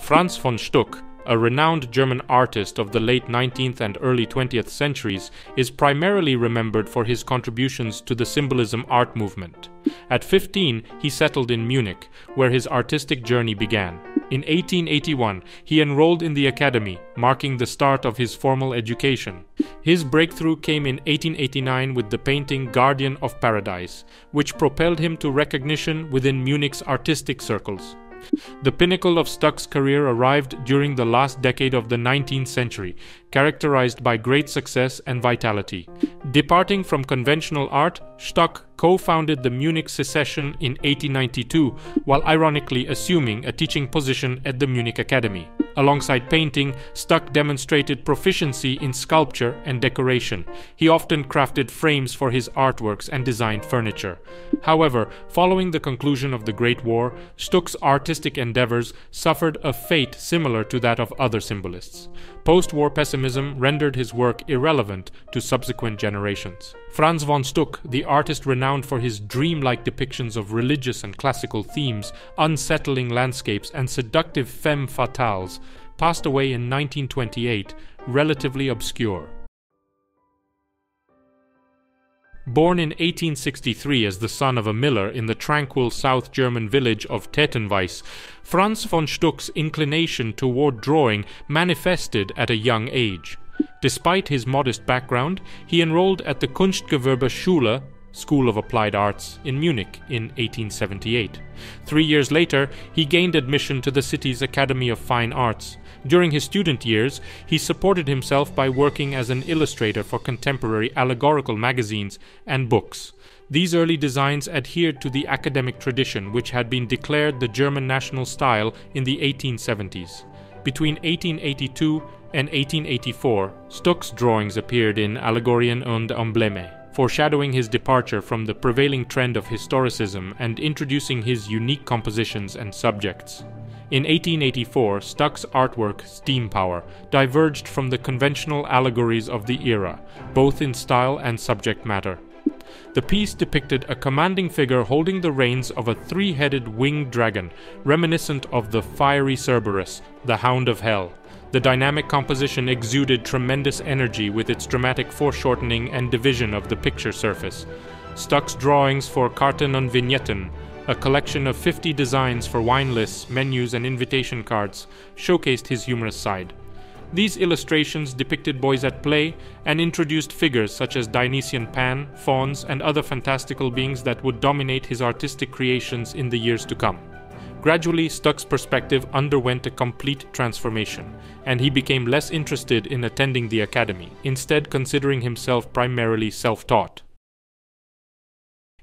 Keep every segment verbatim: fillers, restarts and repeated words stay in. Franz von Stuck, a renowned German artist of the late nineteenth and early twentieth centuries, is primarily remembered for his contributions to the symbolism art movement. At fifteen, he settled in Munich, where his artistic journey began. In eighteen eighty-one, he enrolled in the academy, marking the start of his formal education. His breakthrough came in eighteen eighty-nine with the painting Guardian of Paradise, which propelled him to recognition within Munich's artistic circles. The pinnacle of Stuck's career arrived during the last decade of the nineteenth century, characterized by great success and vitality. Departing from conventional art, Stuck co-founded the Munich Secession in eighteen ninety-two, while ironically assuming a teaching position at the Munich Academy. Alongside painting, Stuck demonstrated proficiency in sculpture and decoration. He often crafted frames for his artworks and designed furniture. However, following the conclusion of the Great War, Stuck's artistic endeavors suffered a fate similar to that of other symbolists. Post-war pessimism rendered his work irrelevant to subsequent generations. Franz von Stuck, the artist renowned for his dreamlike depictions of religious and classical themes, unsettling landscapes, and seductive femme fatales, passed away in nineteen twenty-eight, relatively obscure. Born in eighteen sixty-three as the son of a miller in the tranquil South German village of Tettenweiss, Franz von Stuck's inclination toward drawing manifested at a young age. Despite his modest background, he enrolled at the Kunstgewerbeschule, School of Applied Arts, in Munich in eighteen seventy-eight. Three years later, he gained admission to the city's Academy of Fine Arts. During his student years, he supported himself by working as an illustrator for contemporary allegorical magazines and books. These early designs adhered to the academic tradition, which had been declared the German national style in the eighteen seventies. Between eighteen eighty-two and eighteen eighty-four, Stuck's drawings appeared in Allegorien und Embleme, foreshadowing his departure from the prevailing trend of historicism and introducing his unique compositions and subjects. In eighteen eighty-four, Stuck's artwork, Steam Power, diverged from the conventional allegories of the era, both in style and subject matter. The piece depicted a commanding figure holding the reins of a three-headed winged dragon, reminiscent of the fiery Cerberus, the Hound of Hell. The dynamic composition exuded tremendous energy with its dramatic foreshortening and division of the picture surface. Stuck's drawings for Karten und Vignetten, a collection of fifty designs for wine lists, menus, and invitation cards, showcased his humorous side. These illustrations depicted boys at play and introduced figures such as Dionysian Pan, fauns, and other fantastical beings that would dominate his artistic creations in the years to come. Gradually, Stuck's perspective underwent a complete transformation, and he became less interested in attending the academy, instead considering himself primarily self-taught.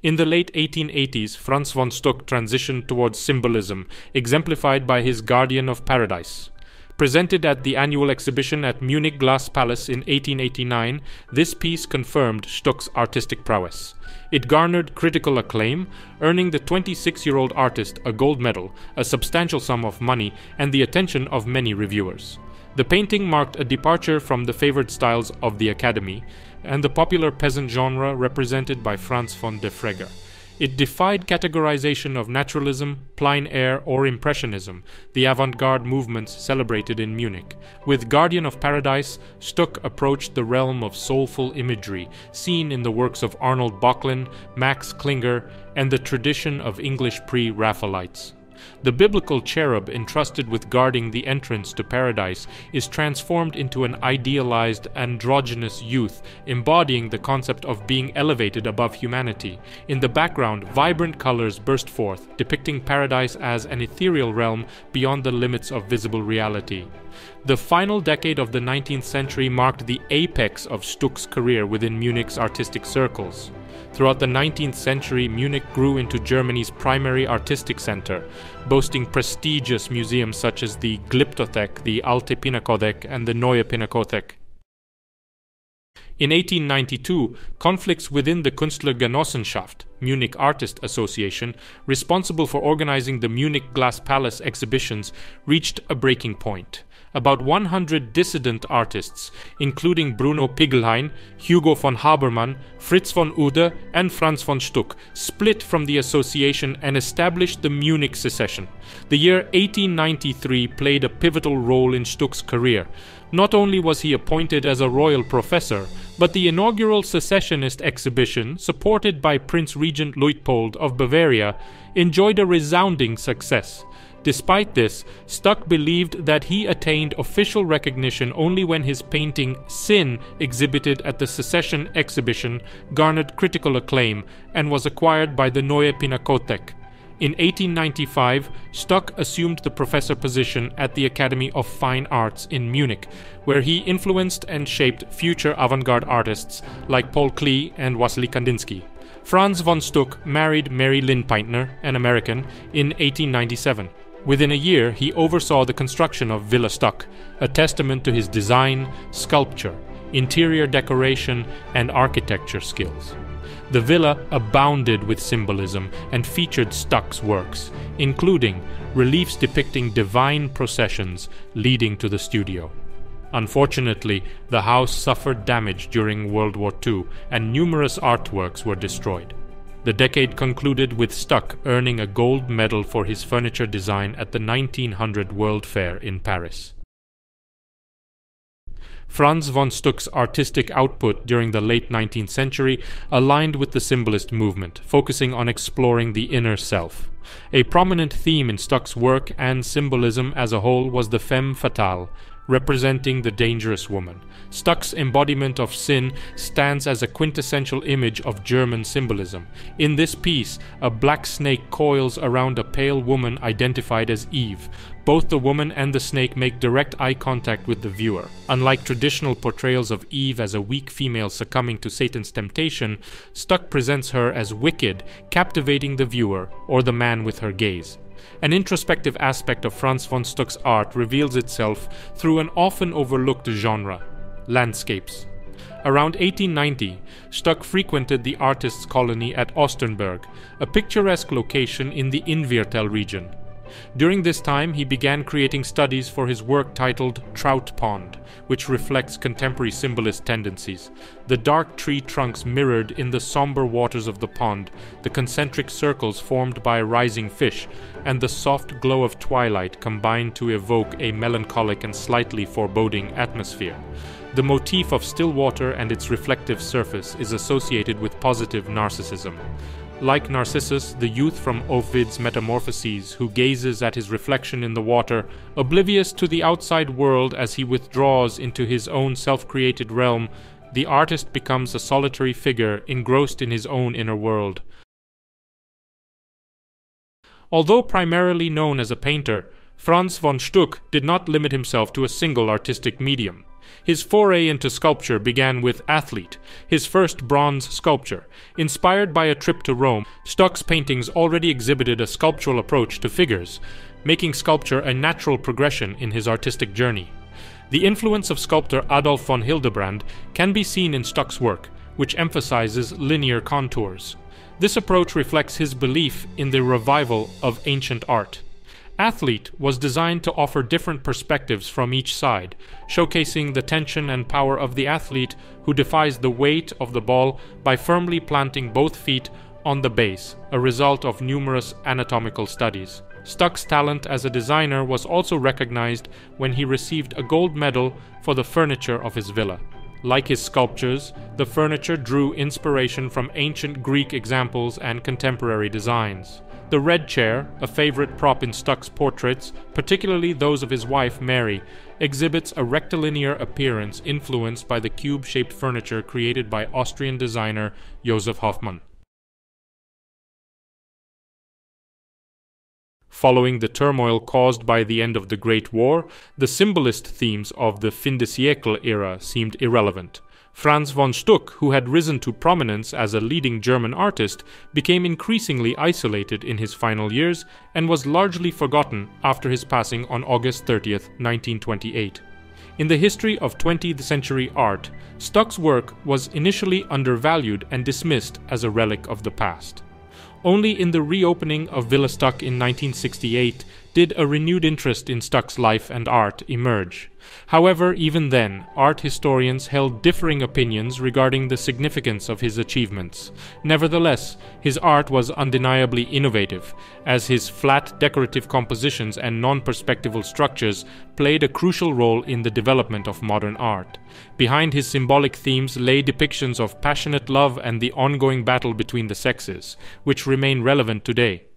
In the late eighteen eighties, Franz von Stuck transitioned towards symbolism, exemplified by his Guardian of Paradise. Presented at the annual exhibition at Munich Glass Palace in eighteen eighty-nine, this piece confirmed Stuck's artistic prowess. It garnered critical acclaim, earning the twenty-six-year-old artist a gold medal, a substantial sum of money, and the attention of many reviewers. The painting marked a departure from the favored styles of the Academy and the popular peasant genre represented by Franz von Defregger. It defied categorization of naturalism, plein air, or impressionism, the avant-garde movements celebrated in Munich. With Guardian of Paradise, Stuck approached the realm of soulful imagery, seen in the works of Arnold Böcklin, Max Klinger, and the tradition of English pre-Raphaelites. The biblical cherub entrusted with guarding the entrance to paradise is transformed into an idealized androgynous youth, embodying the concept of being elevated above humanity. In the background, vibrant colors burst forth, depicting paradise as an ethereal realm beyond the limits of visible reality. The final decade of the nineteenth century marked the apex of Stuck's career within Munich's artistic circles. Throughout the nineteenth century, Munich grew into Germany's primary artistic center, boasting prestigious museums such as the Glyptothek, the Alte Pinakothek, and the Neue Pinakothek. In eighteen ninety-two, conflicts within the Künstlergenossenschaft, Munich Artist Association, responsible for organizing the Munich Glass Palace exhibitions, reached a breaking point. About one hundred dissident artists, including Bruno Piglhain, Hugo von Habermann, Fritz von Ude and Franz von Stuck, split from the association and established the Munich Secession. The year eighteen ninety-three played a pivotal role in Stuck's career. Not only was he appointed as a royal professor, but the inaugural secessionist exhibition, supported by Prince Regent Luitpold of Bavaria, enjoyed a resounding success. Despite this, Stuck believed that he attained official recognition only when his painting Sin, exhibited at the Secession exhibition, garnered critical acclaim and was acquired by the Neue Pinakothek. In eighteen ninety-five, Stuck assumed the professor position at the Academy of Fine Arts in Munich, where he influenced and shaped future avant-garde artists like Paul Klee and Wassily Kandinsky. Franz von Stuck married Mary Lynn Peintner, an American, in eighteen ninety-seven. Within a year, he oversaw the construction of Villa Stuck, a testament to his design, sculpture, interior decoration, and architecture skills. The villa abounded with symbolism and featured Stuck's works, including reliefs depicting divine processions leading to the studio. Unfortunately, the house suffered damage during World War Two, and numerous artworks were destroyed. The decade concluded with Stuck earning a gold medal for his furniture design at the nineteen hundred World Fair in Paris. Franz von Stuck's artistic output during the late nineteenth century aligned with the symbolist movement, focusing on exploring the inner self. A prominent theme in Stuck's work and symbolism as a whole was the femme fatale, representing the dangerous woman. Stuck's embodiment of Sin stands as a quintessential image of German symbolism. In this piece, a black snake coils around a pale woman identified as Eve. Both the woman and the snake make direct eye contact with the viewer. Unlike traditional portrayals of Eve as a weak female succumbing to Satan's temptation, Stuck presents her as wicked, captivating the viewer or the man with her gaze. An introspective aspect of Franz von Stuck's art reveals itself through an often overlooked genre, landscapes. Around eighteen ninety, Stuck frequented the artist's colony at Ostenberg, a picturesque location in the Inviertel region. During this time, he began creating studies for his work titled Trout Pond, which reflects contemporary symbolist tendencies. The dark tree trunks mirrored in the somber waters of the pond, the concentric circles formed by rising fish, and the soft glow of twilight combined to evoke a melancholic and slightly foreboding atmosphere. The motif of still water and its reflective surface is associated with positive narcissism. Like Narcissus, the youth from Ovid's Metamorphoses, who gazes at his reflection in the water, oblivious to the outside world as he withdraws into his own self-created realm, the artist becomes a solitary figure engrossed in his own inner world. Although primarily known as a painter, Franz von Stuck did not limit himself to a single artistic medium. His foray into sculpture began with Athlete, his first bronze sculpture. Inspired by a trip to Rome, Stuck's paintings already exhibited a sculptural approach to figures, making sculpture a natural progression in his artistic journey. The influence of sculptor Adolf von Hildebrand can be seen in Stuck's work, which emphasizes linear contours. This approach reflects his belief in the revival of ancient art. Athlete was designed to offer different perspectives from each side, showcasing the tension and power of the athlete who defies the weight of the ball by firmly planting both feet on the base, a result of numerous anatomical studies. Stuck's talent as a designer was also recognized when he received a gold medal for the furniture of his villa. Like his sculptures, the furniture drew inspiration from ancient Greek examples and contemporary designs. The red chair, a favorite prop in Stuck's portraits, particularly those of his wife Mary, exhibits a rectilinear appearance influenced by the cube-shaped furniture created by Austrian designer Josef Hoffmann. Following the turmoil caused by the end of the Great War, the symbolist themes of the fin de siècle era seemed irrelevant. Franz von Stuck, who had risen to prominence as a leading German artist, became increasingly isolated in his final years and was largely forgotten after his passing on August thirtieth, nineteen twenty-eight. In the history of twentieth century art, Stuck's work was initially undervalued and dismissed as a relic of the past. Only in the reopening of Villa Stuck in nineteen sixty-eight did a renewed interest in Stuck's life and art emerge. However, even then, art historians held differing opinions regarding the significance of his achievements. Nevertheless, his art was undeniably innovative, as his flat decorative compositions and non-perspectival structures played a crucial role in the development of modern art. Behind his symbolic themes lay depictions of passionate love and the ongoing battle between the sexes, which remain relevant today.